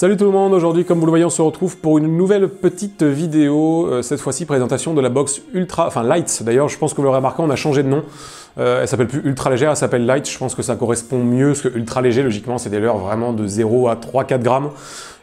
Salut tout le monde, aujourd'hui comme vous le voyez on se retrouve pour une nouvelle petite vidéo, cette fois-ci présentation de la box Ultra, enfin Light d'ailleurs, je pense que vous l'aurez remarqué, on a changé de nom, elle s'appelle plus Ultra Légère, elle s'appelle Light, je pense que ça correspond mieux, parce que Ultra Léger logiquement c'est des leurres vraiment de 0 à 3-4 grammes,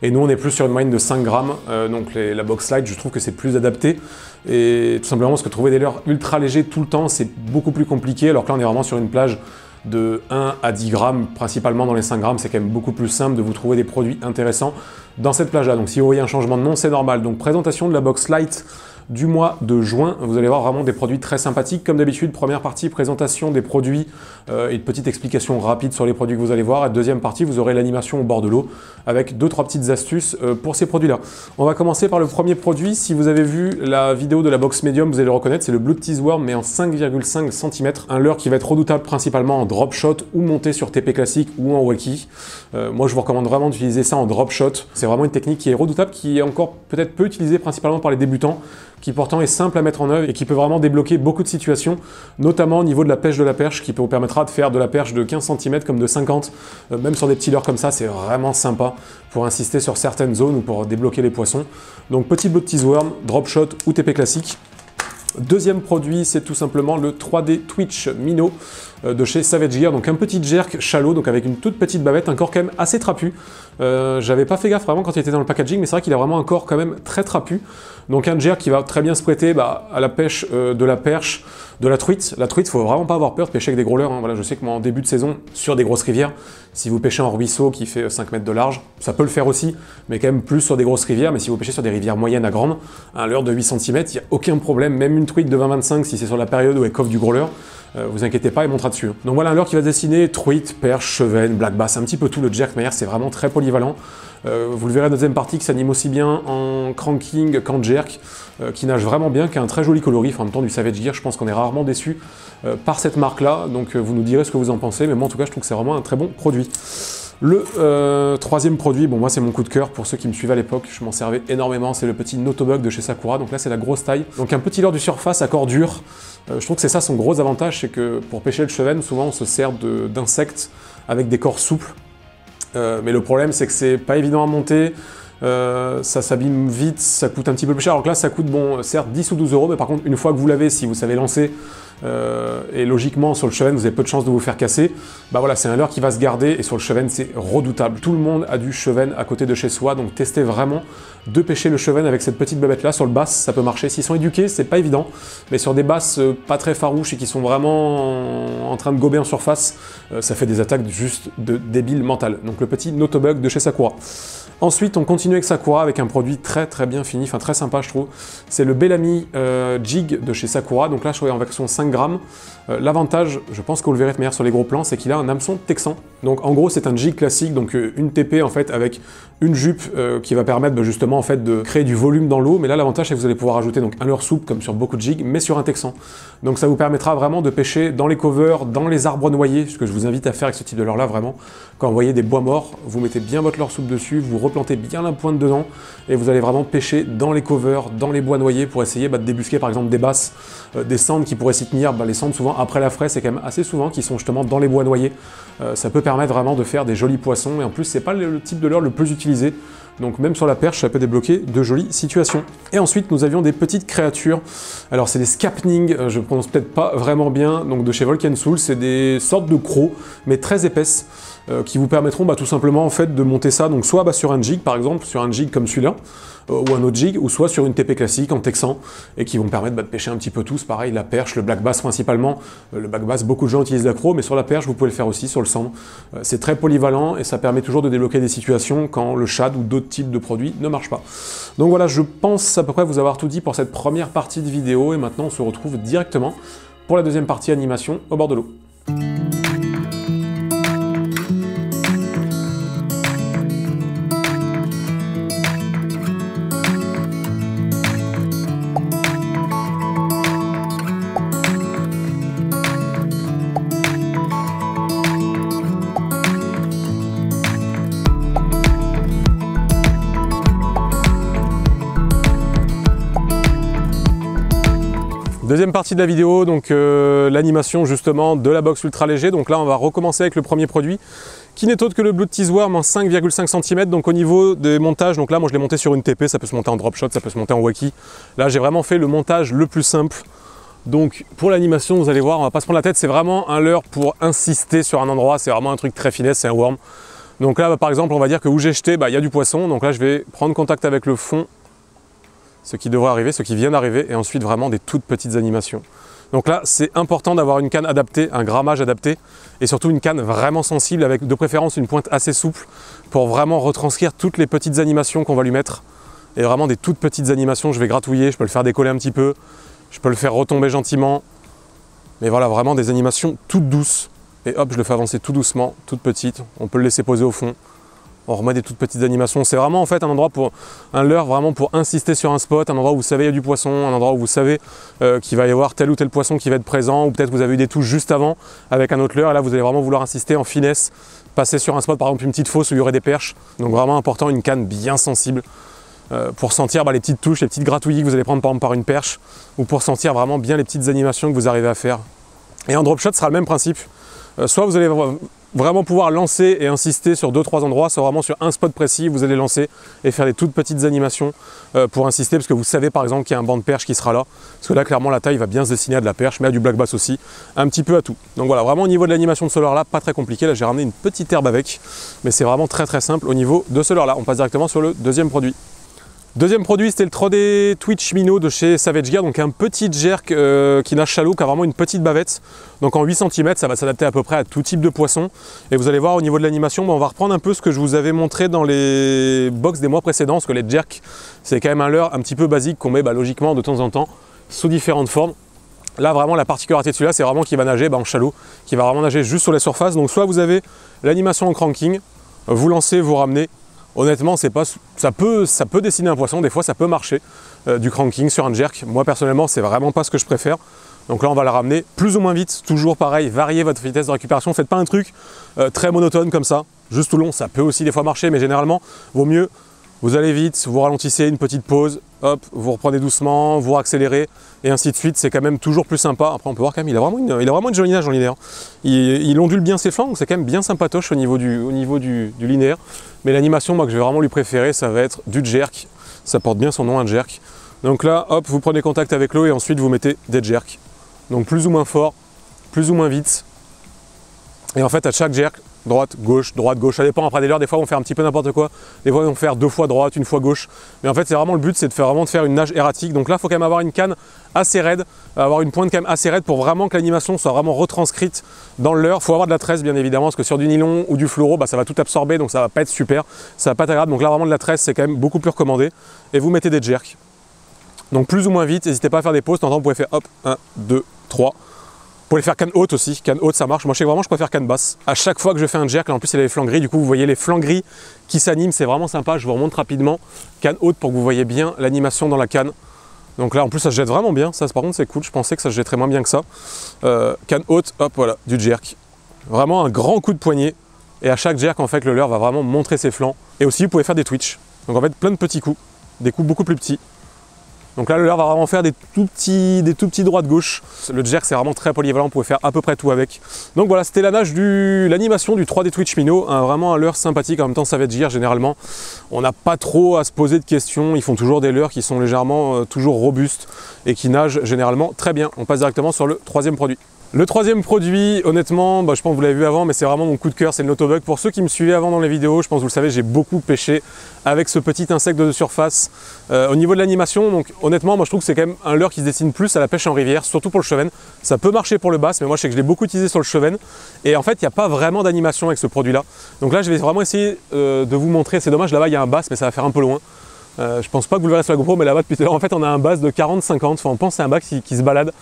et nous on est plus sur une moyenne de 5 grammes, donc la box Light je trouve que c'est plus adapté, et tout simplement parce que trouver des leurres ultra légers tout le temps c'est beaucoup plus compliqué, alors que là on est vraiment sur une plage de 1 à 10 grammes, principalement dans les 5 grammes, c'est quand même beaucoup plus simple de vous trouver des produits intéressants dans cette plage-là. Donc si vous voyez un changement de nom, c'est normal. Donc présentation de la box Light du mois de juin, vous allez voir vraiment des produits très sympathiques. Comme d'habitude, première partie, présentation des produits et de petites explications rapides sur les produits que vous allez voir. Et deuxième partie, vous aurez l'animation au bord de l'eau avec 2-3 petites astuces pour ces produits-là. On va commencer par le premier produit. Si vous avez vu la vidéo de la box médium, vous allez le reconnaître, c'est le Blue Teasworm, mais en 5,5 cm. Un leurre qui va être redoutable principalement en drop shot ou monté sur TP classique ou en wacky. Moi, je vous recommande vraiment d'utiliser ça en drop shot. C'est vraiment une technique qui est redoutable, qui est encore peut-être peu utilisée principalement par les débutants, qui pourtant est simple à mettre en œuvre et qui peut vraiment débloquer beaucoup de situations, notamment au niveau de la pêche de la perche, qui vous permettra de faire de la perche de 15 cm comme de 50, même sur des petits leurres comme ça, c'est vraiment sympa pour insister sur certaines zones ou pour débloquer les poissons. Donc petit Blue Teasworm, drop shot ou TP classique. Deuxième produit, c'est tout simplement le 3D Twitch Mino de chez Savage Gear, donc un petit jerk shallow, donc avec une toute petite bavette, un corps quand même assez trapu. J'avais pas fait gaffe vraiment quand il était dans le packaging, mais c'est vrai qu'il a vraiment un corps quand même très trapu. Donc un jerk qui va très bien se prêter à la pêche de la perche, de la truite. La truite, il faut vraiment pas avoir peur de pêcher avec des gros leurres, hein. Voilà, je sais que moi en début de saison, sur des grosses rivières, si vous pêchez en ruisseau qui fait 5 mètres de large, ça peut le faire aussi, mais quand même plus sur des grosses rivières. Mais si vous pêchez sur des rivières moyennes à grandes, un leurre de 8 cm, il n'y a aucun problème, même une truite de 20-25 si c'est sur la période où elle coffre du gros leurre, vous inquiétez pas, il montera dessus. Donc voilà un leurre qui va dessiner truite, perche, chevenne, black bass, un petit peu tout le jerk, mais c'est vraiment très polyvalent. Vous le verrez dans la deuxième partie, qui s'anime aussi bien en cranking qu'en jerk, qui nage vraiment bien, qui a un très joli coloris, en même temps du Savage Gear, je pense qu'on est rarement déçu par cette marque-là, donc vous nous direz ce que vous en pensez, mais moi en tout cas je trouve que c'est vraiment un très bon produit. Le troisième produit, bon moi c'est mon coup de cœur, pour ceux qui me suivaient à l'époque, je m'en servais énormément, c'est le petit NotoBug de chez Sakura, donc là c'est la grosse taille. Donc un petit leurre de surface à corps dur, je trouve que c'est ça son gros avantage, c'est que pour pêcher le chevenne, souvent on se sert d'insectes avec des corps souples, mais le problème c'est que c'est pas évident à monter, ça s'abîme vite, ça coûte un petit peu plus cher, alors que là ça coûte bon, certes 10 ou 12 euros, mais par contre une fois que vous l'avez, si vous savez lancer, et logiquement sur le chevenne vous avez peu de chance de vous faire casser, bah voilà c'est un leurre qui va se garder et sur le chevenne c'est redoutable. Tout le monde a du chevenne à côté de chez soi, donc testez vraiment de pêcher le chevenne avec cette petite bébête là. Sur le bass ça peut marcher, s'ils sont éduqués c'est pas évident, mais sur des basses pas très farouches et qui sont vraiment en train de gober en surface, ça fait des attaques juste de débile mental. Donc le petit NotoBug de chez Sakura. Ensuite on continue avec Sakura avec un produit très bien fini, enfin très sympa je trouve, c'est le Bellamy Jig de chez Sakura, donc là je suis en version 5 grammes. L'avantage, je pense que vous le verrez de manière sur les gros plans, c'est qu'il a un hameçon texan. Donc en gros c'est un jig classique, donc une TP en fait avec une jupe qui va permettre justement en fait de créer du volume dans l'eau, mais là l'avantage c'est que vous allez pouvoir ajouter donc un leurre souple comme sur beaucoup de jigs, mais sur un texan. Donc ça vous permettra vraiment de pêcher dans les covers, dans les arbres noyés, ce que je vous invite à faire avec ce type de leurre là vraiment. Quand vous voyez des bois morts, vous mettez bien votre leurre souple dessus, vous replantez bien la pointe dedans et vous allez vraiment pêcher dans les covers, dans les bois noyés pour essayer de débusquer par exemple des basses, des cendres qui pourraient s'y tenir, les cendres souvent après la fraise, c'est quand même assez souvent qu'ils sont justement dans les bois noyés. Ça peut permettre vraiment de faire des jolis poissons et en plus c'est pas le type de leurre le plus utilisé. Donc même sur la perche, ça peut débloquer de jolies situations. Et ensuite, nous avions des petites créatures. Alors c'est des Skapning, je prononce peut-être pas vraiment bien, donc de chez Volkien Soul, c'est des sortes de crocs, mais très épaisses, qui vous permettront tout simplement en fait de monter ça, donc soit sur un jig par exemple, sur un jig comme celui-là, ou un autre jig, ou soit sur une TP classique en texan, et qui vont permettre de pêcher un petit peu tous, pareil, la perche, le black bass principalement. Le black bass, beaucoup de gens utilisent la cro, mais sur la perche, vous pouvez le faire aussi, sur le sand. C'est très polyvalent, et ça permet toujours de débloquer des situations quand le shad ou d'autres type de produit ne marche pas. Donc voilà, je pense à peu près vous avoir tout dit pour cette première partie de vidéo et maintenant on se retrouve directement pour la deuxième partie animation au bord de l'eau. Deuxième partie de la vidéo, donc l'animation justement de la box ultra léger. Donc là on va recommencer avec le premier produit qui n'est autre que le Blue Teasworm en 5,5 cm. Donc au niveau des montages, donc là moi je l'ai monté sur une TP, ça peut se monter en drop shot, ça peut se monter en wacky. Là j'ai vraiment fait le montage le plus simple. Donc pour l'animation, vous allez voir, on va pas se prendre la tête, c'est vraiment un leurre pour insister sur un endroit, c'est vraiment un truc très finesse, c'est un worm. Donc là, bah, par exemple, on va dire que où j'ai jeté, bah, y a du poisson, donc là je vais prendre contact avec le fond, ce qui devrait arriver, ce qui vient d'arriver, et ensuite vraiment des toutes petites animations. Donc là, c'est important d'avoir une canne adaptée, un grammage adapté, et surtout une canne vraiment sensible, avec de préférence une pointe assez souple, pour vraiment retranscrire toutes les petites animations qu'on va lui mettre, et vraiment des toutes petites animations, je vais gratouiller, je peux le faire décoller un petit peu, je peux le faire retomber gentiment, mais voilà, vraiment des animations toutes douces. Et hop, je le fais avancer tout doucement, toute petite, on peut le laisser poser au fond, on remet des toutes petites animations. C'est vraiment en fait un endroit pour, un leurre vraiment pour insister sur un spot, un endroit où vous savez il y a du poisson, un endroit où vous savez qu'il va y avoir tel ou tel poisson qui va être présent, ou peut-être vous avez eu des touches juste avant avec un autre leurre, et là vous allez vraiment vouloir insister en finesse, passer sur un spot, par exemple une petite fosse où il y aurait des perches, donc vraiment important, une canne bien sensible. Pour sentir bah, les petites touches, les petites gratouillis que vous allez prendre par exemple par une perche, ou pour sentir vraiment bien les petites animations que vous arrivez à faire. Et en drop shot, ce sera le même principe. Soit vous allez vraiment pouvoir lancer et insister sur 2-3 endroits, soit vraiment sur un spot précis, vous allez lancer et faire des toutes petites animations pour insister, parce que vous savez par exemple qu'il y a un banc de perche qui sera là, parce que là clairement la taille va bien se dessiner à de la perche, mais à du black bass aussi, un petit peu à tout. Donc voilà, vraiment au niveau de l'animation de ce leurre là, pas très compliqué, là j'ai ramené une petite herbe avec, mais c'est vraiment très très simple au niveau de ce leurre là. On passe directement sur le deuxième produit. Deuxième produit, c'était le 3D Twitch Mino de chez Savage Gear, donc un petit jerk qui nage shallow, qui a vraiment une petite bavette. Donc en 8 cm, ça va s'adapter à peu près à tout type de poisson. Et vous allez voir au niveau de l'animation, bah, on va reprendre un peu ce que je vous avais montré dans les box des mois précédents, parce que les jerks, c'est quand même un leurre un petit peu basique qu'on met bah, logiquement de temps en temps sous différentes formes. Là vraiment la particularité de celui-là, c'est vraiment qu'il va nager bah, en shallow, qui va vraiment nager juste sur la surface. Donc soit vous avez l'animation en cranking, vous lancez, vous ramenez. Honnêtement, c'est pas, ça peut dessiner un poisson, des fois ça peut marcher, du cranking sur un jerk. Moi personnellement, c'est vraiment pas ce que je préfère. Donc là, on va la ramener plus ou moins vite, toujours pareil, variez votre vitesse de récupération. Faites pas un truc très monotone comme ça, juste tout long, ça peut aussi des fois marcher, mais généralement, vaut mieux, vous allez vite, vous ralentissez, une petite pause, hop, vous reprenez doucement, vous accélérez, et ainsi de suite, c'est quand même toujours plus sympa. Après, on peut voir quand même, il a vraiment une jolie nage en linéaire. Il ondule bien ses flancs, donc c'est quand même bien sympatoche au niveau du linéaire. Mais l'animation, moi, que je vais vraiment lui préférer, ça va être du jerk. Ça porte bien son nom, un jerk. Donc là, hop, vous prenez contact avec l'eau et ensuite vous mettez des jerks. Donc plus ou moins fort, plus ou moins vite. Et en fait, à chaque jerk, droite, gauche, ça dépend après des leurres, des fois on fait un petit peu n'importe quoi, des fois on fait 2 fois droite, 1 fois gauche, mais en fait c'est vraiment le but, c'est de faire une nage erratique, donc là il faut quand même avoir une canne assez raide, avoir une pointe quand même assez raide pour vraiment que l'animation soit vraiment retranscrite dans le leurre. Il faut avoir de la tresse bien évidemment, parce que sur du nylon ou du fluoro, bah, ça va tout absorber, donc ça va pas être super, ça va pas être agréable, donc là vraiment de la tresse c'est quand même beaucoup plus recommandé, et vous mettez des jerks, donc plus ou moins vite, n'hésitez pas à faire des pauses, vous pouvez faire hop, 1, 2, 3, vous pouvez faire canne haute aussi, canne haute ça marche, moi je sais vraiment je préfère canne basse. À chaque fois que je fais un jerk, là en plus il y a les flancs gris, du coup vous voyez les flancs gris qui s'animent, c'est vraiment sympa, je vous remonte rapidement. Canne haute pour que vous voyez bien l'animation dans la canne. Donc là en plus ça se jette vraiment bien, ça par contre c'est cool, je pensais que ça se jetterait moins bien que ça. Canne haute, hop voilà, du jerk. Vraiment un grand coup de poignet, et à chaque jerk en fait le leurre va vraiment montrer ses flancs. Et aussi vous pouvez faire des twitch, donc en fait plein de petits coups, des coups beaucoup plus petits. Donc là, le leurre va vraiment faire des tout petits droite-gauche. Le jerk, c'est vraiment très polyvalent, vous pouvez faire à peu près tout avec. Donc voilà, c'était l'animation du 3D Twitch Mino, hein, vraiment un leurre sympathique, en même temps Savage Gear, généralement, on n'a pas trop à se poser de questions, ils font toujours des leurres qui sont légèrement toujours robustes et qui nagent généralement très bien. On passe directement sur le troisième produit. Le troisième produit, honnêtement, bah, je pense que vous l'avez vu avant, mais c'est vraiment mon coup de cœur, c'est le NotoBug. Pour ceux qui me suivaient avant dans les vidéos, je pense que vous le savez, j'ai beaucoup pêché avec ce petit insecte de surface. Au niveau de l'animation, donc honnêtement, moi je trouve que c'est quand même un leurre qui se dessine plus à la pêche en rivière, surtout pour le chevenne. Ça peut marcher pour le bass, mais moi je sais que je l'ai beaucoup utilisé sur le chevenne. Et en fait, il n'y a pas vraiment d'animation avec ce produit-là. Donc là, je vais vraiment essayer de vous montrer. C'est dommage, là-bas, il y a un bass, mais ça va faire un peu loin. Je pense pas que vous le verrez sur la GoPro, mais là-bas, depuis tout à l'heure, en fait, on a un bass de 40-50. Enfin, on pense à un bass qui se balade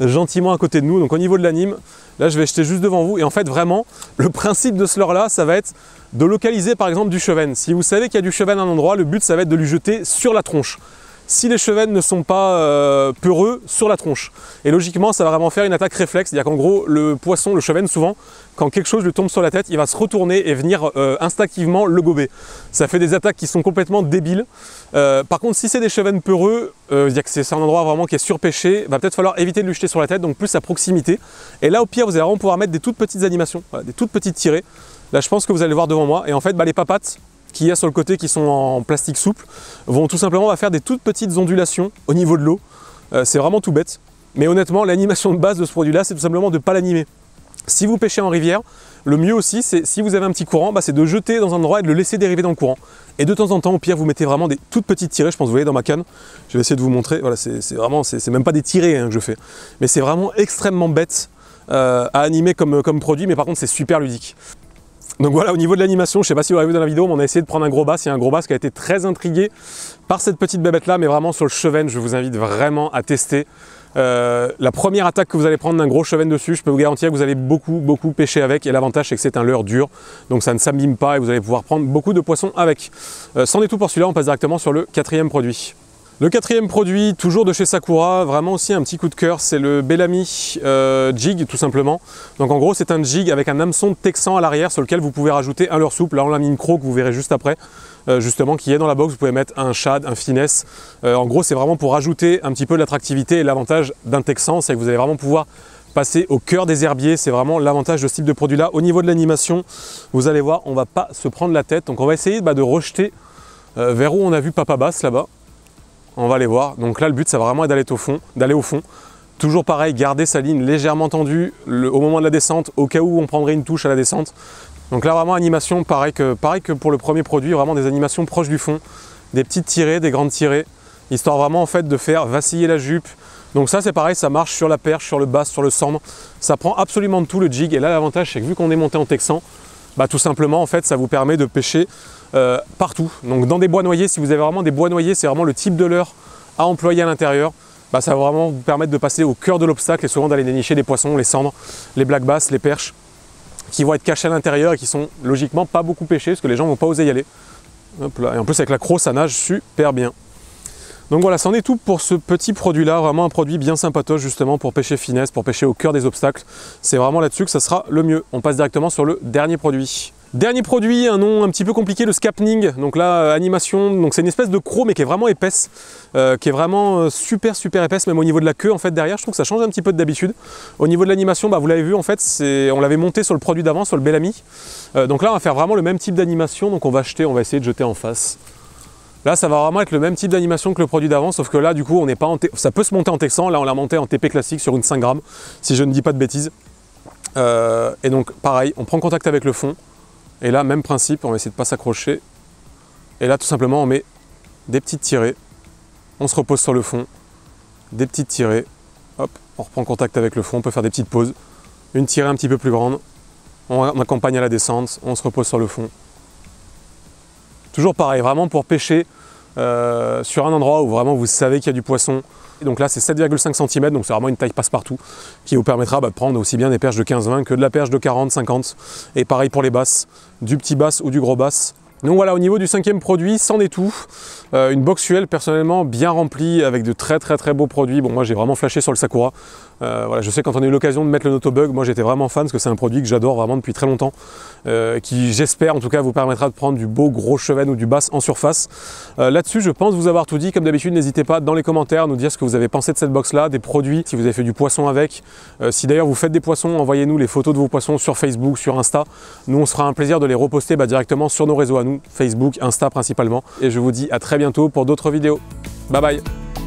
gentiment à côté de nous. Donc au niveau de l'anime, là je vais jeter juste devant vous, et en fait vraiment le principe de ce leurre là, ça va être de localiser par exemple du chevenne. Si vous savez qu'il y a du chevenne à un endroit, le but ça va être de lui jeter sur la tronche. Si les chevennes ne sont pas peureux, sur la tronche. Et logiquement, ça va vraiment faire une attaque réflexe, c'est-à-dire qu'en gros, le poisson, le chevenne, souvent, quand quelque chose lui tombe sur la tête, il va se retourner et venir instinctivement le gober. Ça fait des attaques qui sont complètement débiles. Par contre, si c'est des chevennes peureux, c'est-à-dire que c'est un endroit vraiment qui est surpêché, va peut-être falloir éviter de lui jeter sur la tête, donc plus à proximité. Et là, au pire, vous allez vraiment pouvoir mettre des toutes petites animations, voilà, des toutes petites tirées. Là, je pense que vous allez voir devant moi. Et en fait, bah, les papates qu'il y a sur le côté qui sont en plastique souple vont tout simplement faire des toutes petites ondulations au niveau de l'eau. C'est vraiment tout bête. Mais honnêtement, l'animation de base de ce produit-là, c'est tout simplement de ne pas l'animer. Si vous pêchez en rivière, le mieux aussi, c'est si vous avez un petit courant, bah, c'est de jeter dans un endroit et de le laisser dériver dans le courant. Et de temps en temps, au pire, vous mettez vraiment des toutes petites tirées. Je pense, vous voyez dans ma canne, je vais essayer de vous montrer. Voilà, c'est vraiment, c'est même pas des tirées hein, que je fais. Mais c'est vraiment extrêmement bête à animer comme produit, mais par contre, c'est super ludique. Donc voilà, au niveau de l'animation, je ne sais pas si vous l'avez vu dans la vidéo, mais on a essayé de prendre un gros bass. Il y a un gros bass qui a été très intrigué par cette petite bébête-là, mais vraiment sur le cheven, je vous invite vraiment à tester. La première attaque que vous allez prendre d'un gros cheven dessus, je peux vous garantir que vous allez beaucoup pêcher avec, et l'avantage c'est que c'est un leurre dur, donc ça ne s'abîme pas et vous allez pouvoir prendre beaucoup de poissons avec. C'en est tout pour celui-là, on passe directement sur le quatrième produit. Le quatrième produit, toujours de chez Sakura, vraiment aussi un petit coup de cœur, c'est le Bellamy Jig tout simplement. Donc en gros c'est un jig avec un hameçon texan à l'arrière sur lequel vous pouvez rajouter un leurre souple. Là on l'a mis une croc que vous verrez juste après, justement qui est dans la box. Vous pouvez mettre un shad, un finesse. En gros c'est vraiment pour rajouter un petit peu de l'attractivité, et l'avantage d'un texan c'est que vous allez vraiment pouvoir passer au cœur des herbiers. C'est vraiment l'avantage de ce type de produit là. Au niveau de l'animation, vous allez voir, on va pas se prendre la tête. Donc on va essayer de rejeter vers où on a vu Papa Bass là-bas. On va les voir. Donc là, le but, c'est vraiment d'aller au fond, Toujours pareil, garder sa ligne légèrement tendue au moment de la descente, au cas où on prendrait une touche à la descente. Donc là, vraiment animation, pareil que pour le premier produit, vraiment des animations proches du fond, des petites tirées, des grandes tirées, histoire vraiment en fait de faire vaciller la jupe. Donc ça, c'est pareil, ça marche sur la perche, sur le bass, sur le sandre. Ça prend absolument de tout le jig. Et là, l'avantage, c'est que vu qu'on est monté en texan, bah, tout simplement, en fait, ça vous permet de pêcher partout. Donc dans des bois noyés, si vous avez vraiment des bois noyés, c'est vraiment le type de leurre à employer à l'intérieur. Bah, ça va vraiment vous permettre de passer au cœur de l'obstacle et souvent d'aller dénicher des poissons, les cendres, les black bass, les perches qui vont être cachés à l'intérieur et qui sont logiquement pas beaucoup pêchés parce que les gens vont pas oser y aller. Hop là. Et en plus avec la crosse, ça nage super bien. Donc voilà, c'en est tout pour ce petit produit-là, vraiment un produit bien sympatoche justement pour pêcher finesse, pour pêcher au cœur des obstacles. C'est vraiment là-dessus que ça sera le mieux. On passe directement sur le dernier produit. Dernier produit, un nom un petit peu compliqué, le Skapning. Donc là, animation, donc c'est une espèce de croc mais qui est vraiment épaisse, qui est vraiment super épaisse, même au niveau de la queue en fait derrière. Je trouve que ça change un petit peu de d'habitude. Au niveau de l'animation, bah, vous l'avez vu en fait, on l'avait monté sur le produit d'avant, sur le Bellamy. Donc là, on va faire vraiment le même type d'animation, donc on va essayer de jeter en face. Là, ça va vraiment être le même type d'animation que le produit d'avant, sauf que là, du coup, on n'est pas en ça peut se monter en texan. Là, on l'a monté en TP classique sur une 5 grammes, si je ne dis pas de bêtises. Et donc, pareil, on prend contact avec le fond. Et là, même principe, on va essayer de ne pas s'accrocher. Et là, tout simplement, on met des petites tirées. On se repose sur le fond. Des petites tirées. Hop, on reprend contact avec le fond. On peut faire des petites pauses. Une tirée un petit peu plus grande. On accompagne à la descente. On se repose sur le fond. Toujours pareil, vraiment pour pêcher sur un endroit où vraiment vous savez qu'il y a du poisson. Et donc là c'est 7,5 cm, donc c'est vraiment une taille passe-partout qui vous permettra de prendre aussi bien des perches de 15-20 que de la perche de 40-50. Et pareil pour les basses, du petit bass ou du gros bass. Donc voilà, au niveau du cinquième produit, c'en est tout. Une box UL personnellement bien remplie avec de très beaux produits. Bon, moi j'ai vraiment flashé sur le Sakura. Voilà, je sais quand on a eu l'occasion de mettre le NotoBug, moi j'étais vraiment fan parce que c'est un produit que j'adore vraiment depuis très longtemps, qui j'espère en tout cas vous permettra de prendre du beau gros cheven ou du bass en surface. Là-dessus, je pense vous avoir tout dit. Comme d'habitude, n'hésitez pas dans les commentaires à nous dire ce que vous avez pensé de cette box-là, des produits, si vous avez fait du poisson avec. Si d'ailleurs vous faites des poissons, envoyez-nous les photos de vos poissons sur Facebook, sur Insta. Nous, on se fera un plaisir de les reposter directement sur nos réseaux à nous. Facebook, Insta principalement, et je vous dis à très bientôt pour d'autres vidéos. Bye bye.